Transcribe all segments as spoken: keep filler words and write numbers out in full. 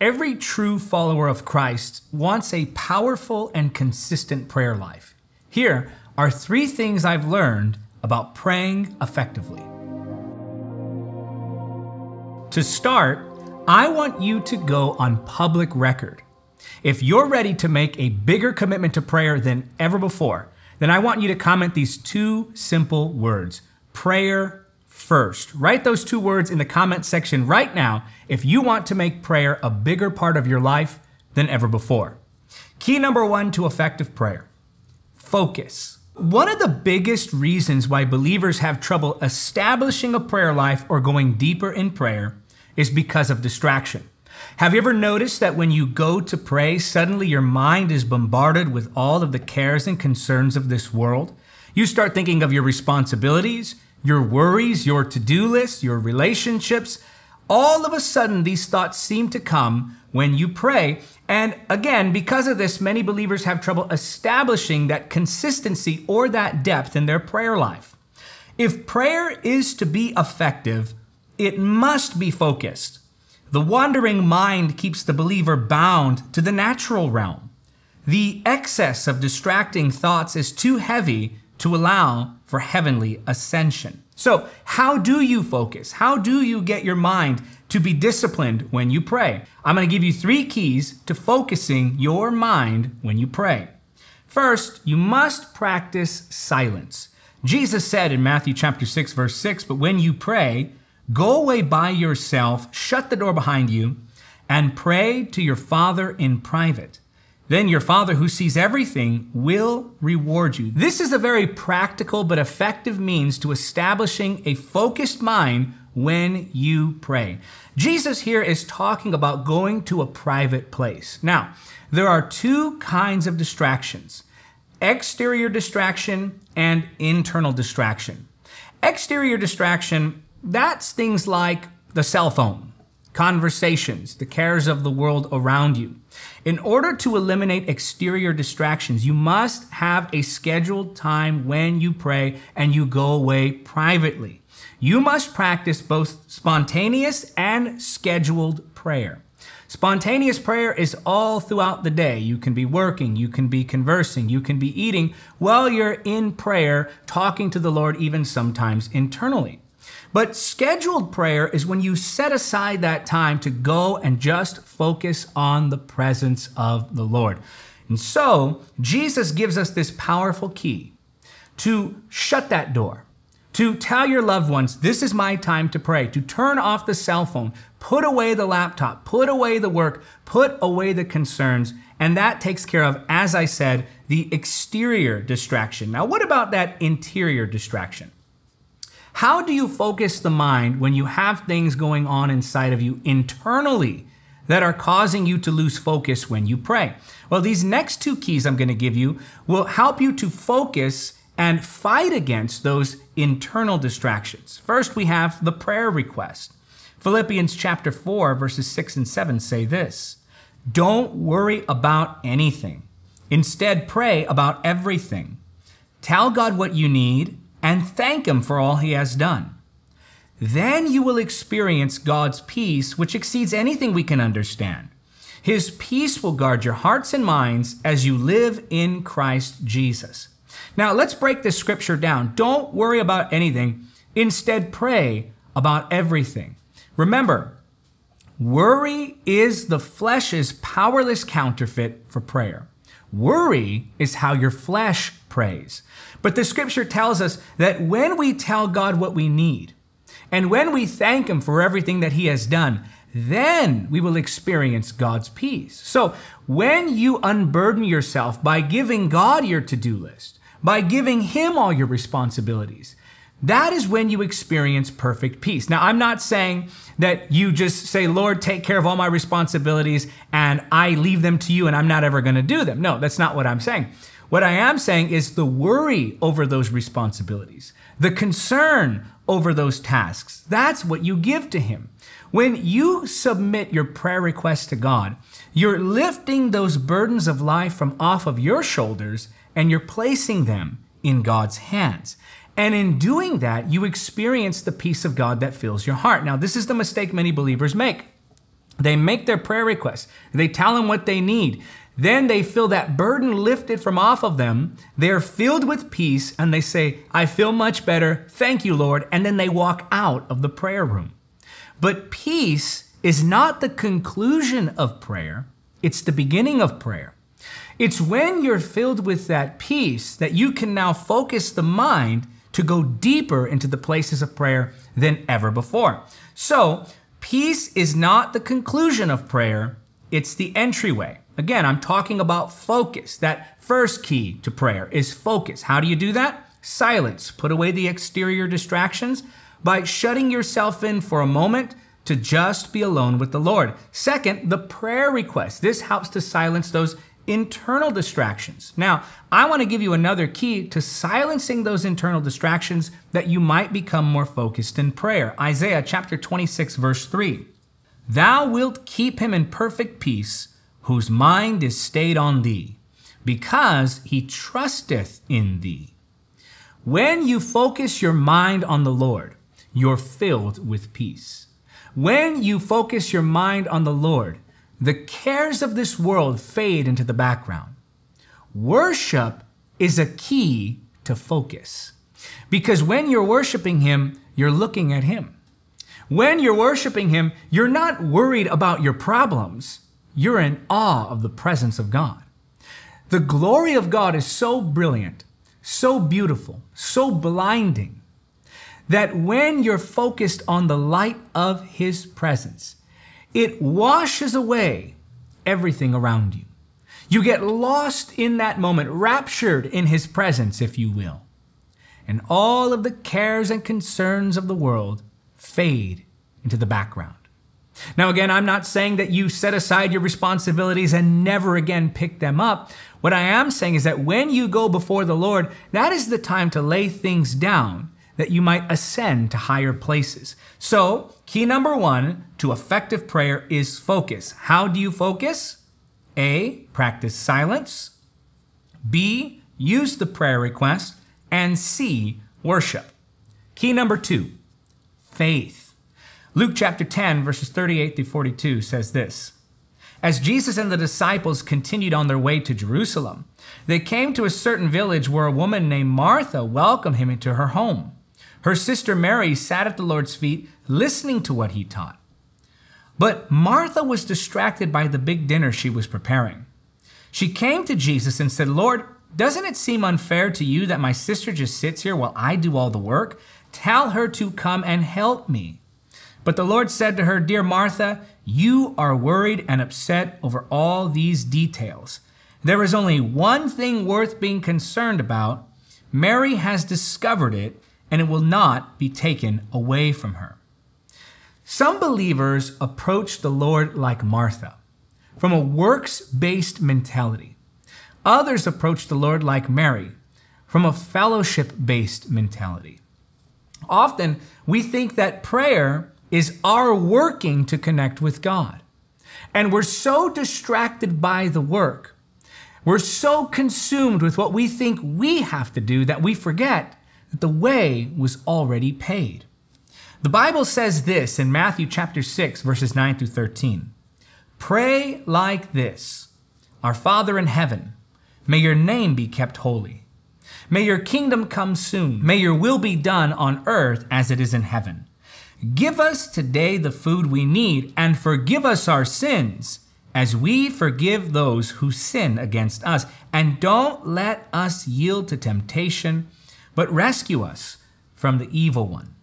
Every true follower of Christ wants a powerful and consistent prayer life. Here are three things I've learned about praying effectively. To start, I want you to go on public record. If you're ready to make a bigger commitment to prayer than ever before, then I want you to comment these two simple words, prayer first. Write those two words in the comment section right now if you want to make prayer a bigger part of your life than ever before. Key number one to effective prayer, focus. One of the biggest reasons why believers have trouble establishing a prayer life or going deeper in prayer is because of distraction. Have you ever noticed that when you go to pray, suddenly your mind is bombarded with all of the cares and concerns of this world? You start thinking of your responsibilities, your worries, your to-do list, your relationships. All of a sudden, these thoughts seem to come when you pray. And again, because of this, many believers have trouble establishing that consistency or that depth in their prayer life. If prayer is to be effective, it must be focused. The wandering mind keeps the believer bound to the natural realm. The excess of distracting thoughts is too heavy to allow for heavenly ascension. So how do you focus? How do you get your mind to be disciplined when you pray? I'm going to give you three keys to focusing your mind when you pray. First, you must practice silence. Jesus said in Matthew chapter six, verse six, "But when you pray, go away by yourself, shut the door behind you, and pray to your Father in private. Then your Father who sees everything will reward you." This is a very practical but effective means to establishing a focused mind when you pray. Jesus here is talking about going to a private place. Now, there are two kinds of distractions, exterior distraction and internal distraction. Exterior distraction, that's things like the cell phone, conversations, the cares of the world around you. In order to eliminate exterior distractions, you must have a scheduled time when you pray and you go away privately. You must practice both spontaneous and scheduled prayer. Spontaneous prayer is all throughout the day. You can be working, you can be conversing, you can be eating while you're in prayer, talking to the Lord, even sometimes internally. But scheduled prayer is when you set aside that time to go and just focus on the presence of the Lord. And so Jesus gives us this powerful key to shut that door, to tell your loved ones, this is my time to pray, to turn off the cell phone, put away the laptop, put away the work, put away the concerns. And that takes care of, as I said, the exterior distraction. Now, what about that interior distraction? How do you focus the mind when you have things going on inside of you internally that are causing you to lose focus when you pray? Well, these next two keys I'm going to give you will help you to focus and fight against those internal distractions. First, we have the prayer request. Philippians chapter four, verses six and seven say this, "Don't worry about anything. Instead, pray about everything. Tell God what you need and thank him for all he has done. Then you will experience God's peace, which exceeds anything we can understand. His peace will guard your hearts and minds as you live in Christ Jesus." Now let's break this scripture down. Don't worry about anything. Instead, pray about everything. Remember, worry is the flesh's powerless counterfeit for prayer. Worry is how your flesh prays. But the scripture tells us that when we tell God what we need, and when we thank him for everything that he has done, then we will experience God's peace. So when you unburden yourself by giving God your to-do list, by giving him all your responsibilities, that is when you experience perfect peace. Now, I'm not saying that you just say, "Lord, take care of all my responsibilities and I leave them to you and I'm not ever going to do them." No, that's not what I'm saying. What I am saying is the worry over those responsibilities, the concern over those tasks, that's what you give to him. When you submit your prayer request to God, you're lifting those burdens of life from off of your shoulders and you're placing them in God's hands. And in doing that, you experience the peace of God that fills your heart. Now, this is the mistake many believers make. They make their prayer requests. They tell him what they need. Then they feel that burden lifted from off of them. They are filled with peace and they say, I feel much better. Thank you, Lord. And then they walk out of the prayer room. But peace is not the conclusion of prayer. It's the beginning of prayer. It's when you're filled with that peace that you can now focus the mind to go deeper into the places of prayer than ever before. So peace is not the conclusion of prayer. It's the entryway. Again, I'm talking about focus. That first key to prayer is focus. How do you do that? Silence. Put away the exterior distractions by shutting yourself in for a moment to just be alone with the Lord. Second, the prayer request. This helps to silence those internal distractions. Now, I want to give you another key to silencing those internal distractions that you might become more focused in prayer. Isaiah chapter twenty-six, verse three. Thou wilt keep him in perfect peace, whose mind is stayed on thee, because he trusteth in thee. When you focus your mind on the Lord, you're filled with peace. When you focus your mind on the Lord, the cares of this world fade into the background. Worship is a key to focus, because when you're worshiping him, you're looking at him. When you're worshiping him, you're not worried about your problems. You're in awe of the presence of God. The glory of God is so brilliant, so beautiful, so blinding, that when you're focused on the light of his presence, it washes away everything around you. You get lost in that moment, raptured in his presence, if you will. And all of the cares and concerns of the world fade into the background. Now, again, I'm not saying that you set aside your responsibilities and never again pick them up. What I am saying is that when you go before the Lord, that is the time to lay things down that you might ascend to higher places. So key number one to effective prayer is focus. How do you focus? A, practice silence. B, use the prayer request. And C, worship. Key number two, faith. Luke chapter ten, verses thirty-eight through forty-two says this. As Jesus and the disciples continued on their way to Jerusalem, they came to a certain village where a woman named Martha welcomed him into her home. Her sister Mary sat at the Lord's feet, listening to what he taught. But Martha was distracted by the big dinner she was preparing. She came to Jesus and said, Lord, doesn't it seem unfair to you that my sister just sits here while I do all the work? Tell her to come and help me. But the Lord said to her, Dear Martha, you are worried and upset over all these details. There is only one thing worth being concerned about. Mary has discovered it, and it will not be taken away from her. Some believers approach the Lord like Martha, from a works-based mentality. Others approach the Lord like Mary, from a fellowship-based mentality. Often, we think that prayer is our working to connect with God. And we're so distracted by the work, we're so consumed with what we think we have to do that we forget that the way was already paid. The Bible says this in Matthew chapter six, verses nine through thirteen. Pray like this. Our Father in heaven, may your name be kept holy. May your kingdom come soon. May your will be done on earth as it is in heaven. Give us today the food we need and forgive us our sins as we forgive those who sin against us. And don't let us yield to temptation, but rescue us from the evil one.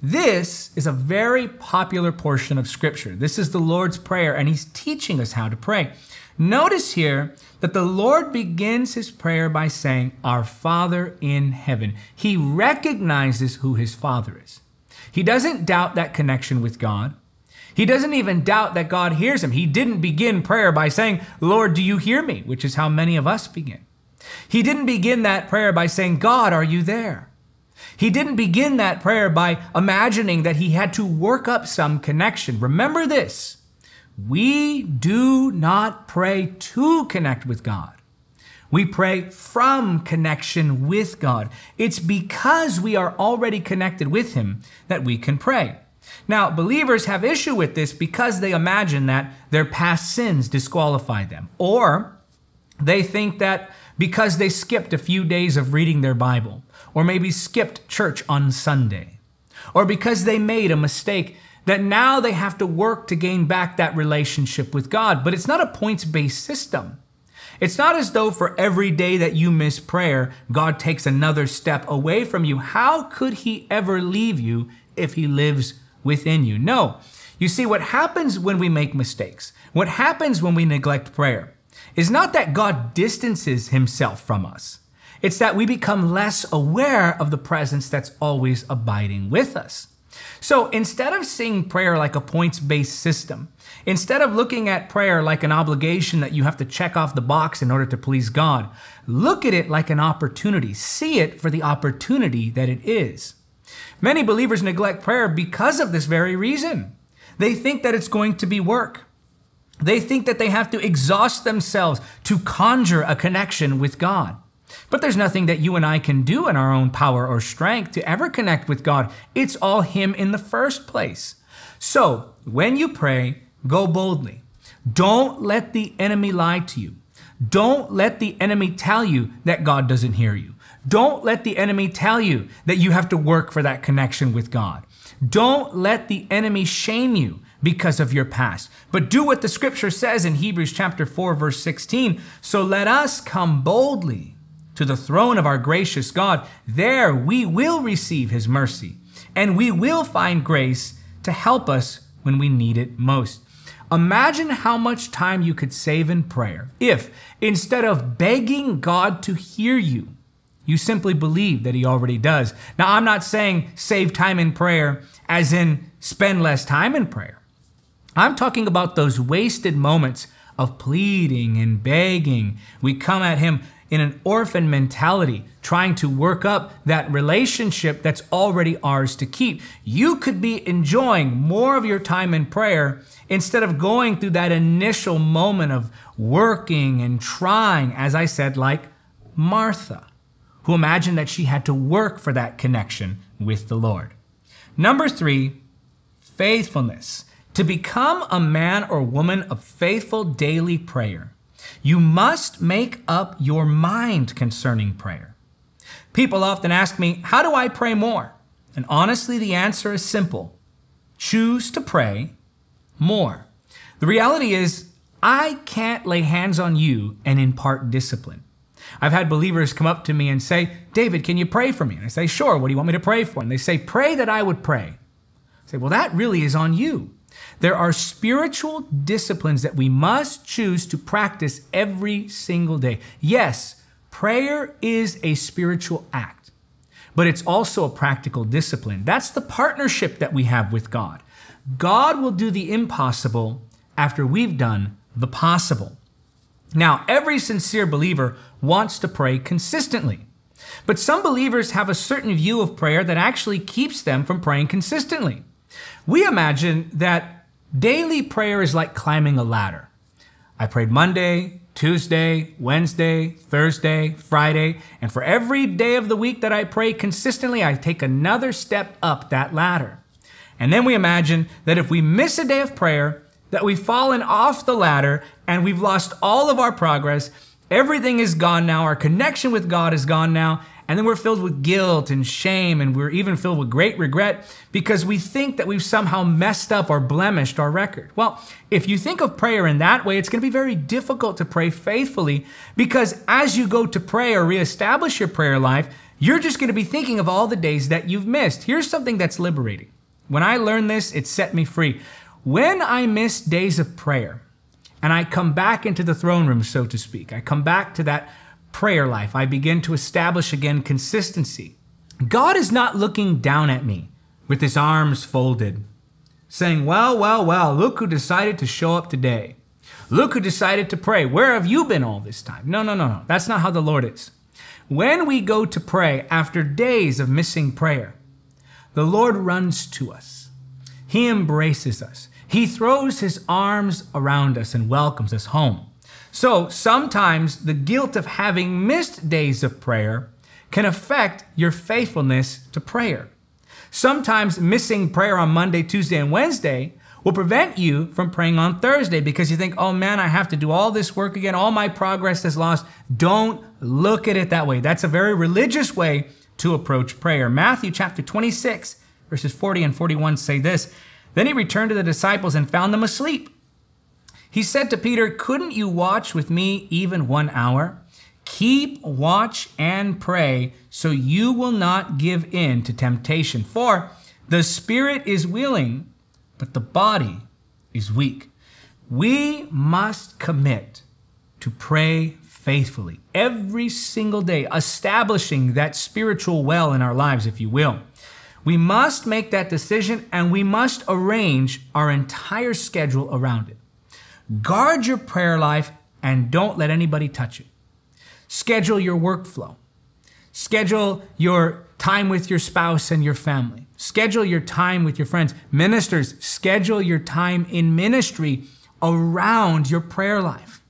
This is a very popular portion of Scripture. This is the Lord's Prayer, and he's teaching us how to pray. Notice here that the Lord begins his prayer by saying, Our Father in heaven. He recognizes who his Father is. He doesn't doubt that connection with God. He doesn't even doubt that God hears him. He didn't begin prayer by saying, Lord, do you hear me? Which is how many of us begin. He didn't begin that prayer by saying, God, are you there? He didn't begin that prayer by imagining that he had to work up some connection. Remember this, we do not pray to connect with God. We pray from connection with God. It's because we are already connected with him that we can pray. Now, believers have issue with this because they imagine that their past sins disqualify them, or they think that because they skipped a few days of reading their Bible, or maybe skipped church on Sunday, or because they made a mistake, that now they have to work to gain back that relationship with God. But it's not a points-based system. It's not as though for every day that you miss prayer, God takes another step away from you. How could he ever leave you if he lives within you? No. You see, what happens when we make mistakes, what happens when we neglect prayer, is not that God distances himself from us. It's that we become less aware of the presence that's always abiding with us. So instead of seeing prayer like a points-based system, instead of looking at prayer like an obligation that you have to check off the box in order to please God, look at it like an opportunity. See it for the opportunity that it is. Many believers neglect prayer because of this very reason. They think that it's going to be work. They think that they have to exhaust themselves to conjure a connection with God. But there's nothing that you and I can do in our own power or strength to ever connect with God. It's all him in the first place. So when you pray, go boldly. Don't let the enemy lie to you. Don't let the enemy tell you that God doesn't hear you. Don't let the enemy tell you that you have to work for that connection with God. Don't let the enemy shame you because of your past. But do what the scripture says in Hebrews chapter four, verse sixteen. So let us come boldly to the throne of our gracious God. There we will receive his mercy, and we will find grace to help us when we need it most. Imagine how much time you could save in prayer if, instead of begging God to hear you, you simply believe that he already does. Now, I'm not saying save time in prayer as in spend less time in prayer. I'm talking about those wasted moments of pleading and begging. We come at him in an orphan mentality, trying to work up that relationship that's already ours to keep. You could be enjoying more of your time in prayer instead of going through that initial moment of working and trying, as I said, like Martha, who imagined that she had to work for that connection with the Lord. Number three, faithfulness. To become a man or woman of faithful daily prayer, you must make up your mind concerning prayer. People often ask me, how do I pray more? And honestly, the answer is simple. Choose to pray more. The reality is, I can't lay hands on you and impart discipline. I've had believers come up to me and say, David, can you pray for me? And I say, sure, what do you want me to pray for? And they say, pray that I would pray. I say, well, that really is on you. There are spiritual disciplines that we must choose to practice every single day. Yes, prayer is a spiritual act, but it's also a practical discipline. That's the partnership that we have with God. God will do the impossible after we've done the possible. Now, every sincere believer wants to pray consistently, but some believers have a certain view of prayer that actually keeps them from praying consistently. We imagine that daily prayer is like climbing a ladder. I prayed Monday, Tuesday, Wednesday, Thursday, Friday, and for every day of the week that I pray consistently, I take another step up that ladder. And then we imagine that if we miss a day of prayer, that we've fallen off the ladder and we've lost all of our progress. Everything is gone now. Our connection with God is gone now. And then we're filled with guilt and shame, and we're even filled with great regret because we think that we've somehow messed up or blemished our record. Well, if you think of prayer in that way, it's going to be very difficult to pray faithfully, because as you go to pray or reestablish your prayer life, you're just going to be thinking of all the days that you've missed. Here's something that's liberating. When I learned this, it set me free. When I miss days of prayer and I come back into the throne room, so to speak, I come back to that prayer life, I begin to establish again consistency. God is not looking down at me with his arms folded, saying, well, well, well, look who decided to show up today. Look who decided to pray. Where have you been all this time? No, no, no, no. That's not how the Lord is. When we go to pray after days of missing prayer, the Lord runs to us. He embraces us. He throws his arms around us and welcomes us home. So sometimes the guilt of having missed days of prayer can affect your faithfulness to prayer. Sometimes missing prayer on Monday, Tuesday, and Wednesday will prevent you from praying on Thursday because you think, oh man, I have to do all this work again. All my progress is lost. Don't look at it that way. That's a very religious way to approach prayer. Matthew chapter twenty-six, verses forty and forty-one say this, "Then he returned to the disciples and found them asleep. He said to Peter, 'Couldn't you watch with me even one hour? Keep watch and pray so you will not give in to temptation. For the spirit is willing, but the body is weak.'" We must commit to pray faithfully every single day, establishing that spiritual well in our lives, if you will. We must make that decision and we must arrange our entire schedule around it. Guard your prayer life and don't let anybody touch it. Schedule your workflow. Schedule your time with your spouse and your family. Schedule your time with your friends. Ministers, schedule your time in ministry around your prayer life.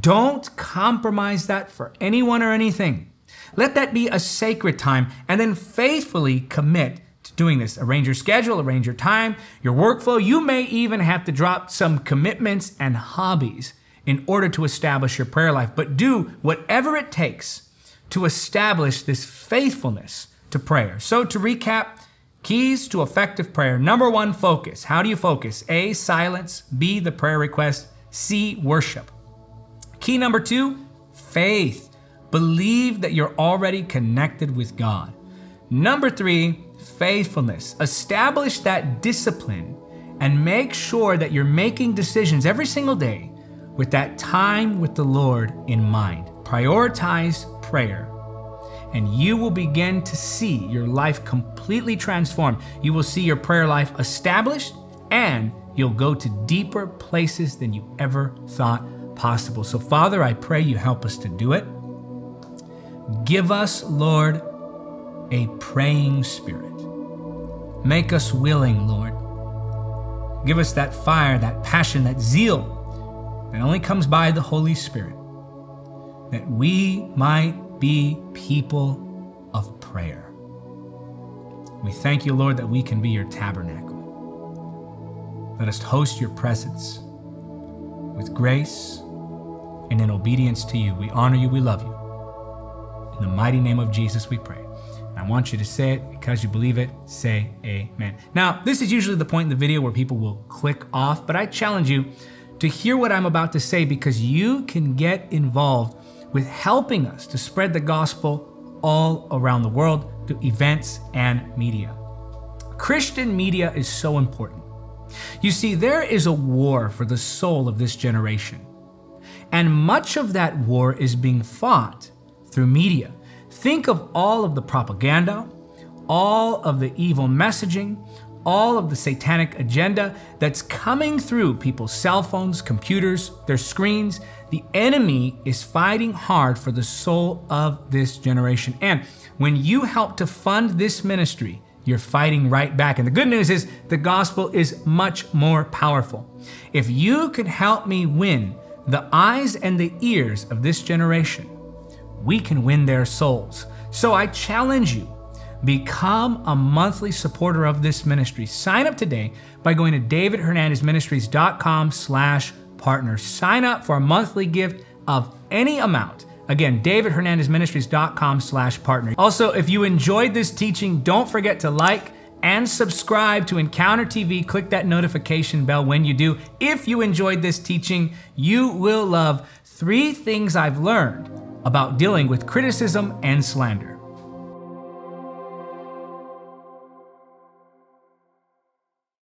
Don't compromise that for anyone or anything. Let that be a sacred time and then faithfully commit to doing this. Arrange your schedule, arrange your time, your workflow. You may even have to drop some commitments and hobbies in order to establish your prayer life, but do whatever it takes to establish this faithfulness to prayer. So to recap, keys to effective prayer. Number one, focus. How do you focus? A, silence. B, the prayer request. C, worship. Key number two, faith. Believe that you're already connected with God. Number three, faithfulness. Establish that discipline and make sure that you're making decisions every single day with that time with the Lord in mind. Prioritize prayer, and you will begin to see your life completely transformed. You will see your prayer life established, and you'll go to deeper places than you ever thought possible. So Father, I pray you help us to do it. Give us, Lord, a praying spirit. Make us willing, Lord. Give us that fire, that passion, that zeal, that only comes by the Holy Spirit, that we might be people of prayer. We thank you, Lord, that we can be your tabernacle. Let us host your presence with grace and in obedience to you. We honor you, we love you. In the mighty name of Jesus, we pray. I want you to say it because you believe it. Say amen. Now, this is usually the point in the video where people will click off, but I challenge you to hear what I'm about to say, because you can get involved with helping us to spread the gospel all around the world through events and media. Christian media is so important. You see, there is a war for the soul of this generation, and much of that war is being fought through media. Think of all of the propaganda, all of the evil messaging, all of the satanic agenda that's coming through people's cell phones, computers, their screens. The enemy is fighting hard for the soul of this generation. And when you help to fund this ministry, you're fighting right back. And the good news is the gospel is much more powerful. If you could help me win the eyes and the ears of this generation, we can win their souls. So I challenge you, become a monthly supporter of this ministry. Sign up today by going to david hernandez ministries dot com slash partner. Sign up for a monthly gift of any amount. Again, david hernandez ministries dot com slash partner. Also, if you enjoyed this teaching, don't forget to like and subscribe to Encounter T V. Click that notification bell when you do. If you enjoyed this teaching, you will love three things I've learned about dealing with criticism and slander.